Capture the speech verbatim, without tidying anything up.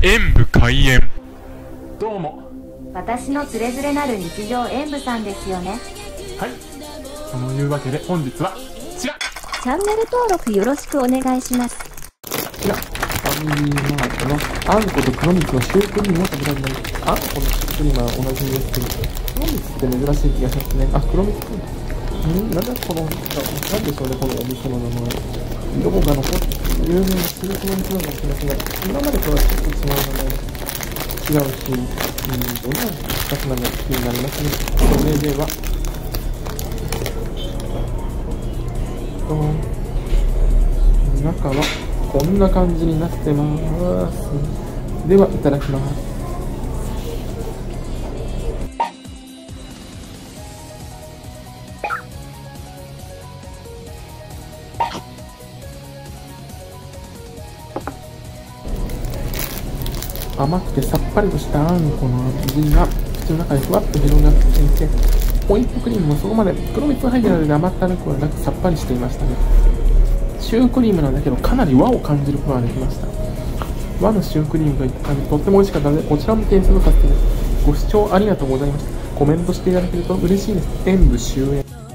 演舞開演。どうも、私のつれづれなる日常演舞さんですよね。はい、というわけで本日はこちら、チャンネル登録よろしくお願いします。こちらあんこと黒蜜のシュークリームを食べられない。あんこのシュークリームは同じにですけど、黒蜜って珍しい気がしますね。あ、黒蜜くん、うん、なんだこの、なんでしょうね、このお店の名前。ロゴが残って有名なシュークリームの気がしない。今までとはちょっと違う名前、違うし、うん、どんな二つなのか気になりますね。お名前は中はこんな感じになってます。ではいただきます。甘くてさっぱりとしたあんこの味が口の中にふわっと広がっていて、ホイップクリームもそこまで黒蜜が入っているので甘ったるくはなくさっぱりしていましたね。シュークリームなんだけどかなり和を感じることができました。和のシュークリームがいった感じ、とっても美味しかったのでこちらも点数の勝手です。ご視聴ありがとうございました。コメントしていただけると嬉しいです。演舞終演。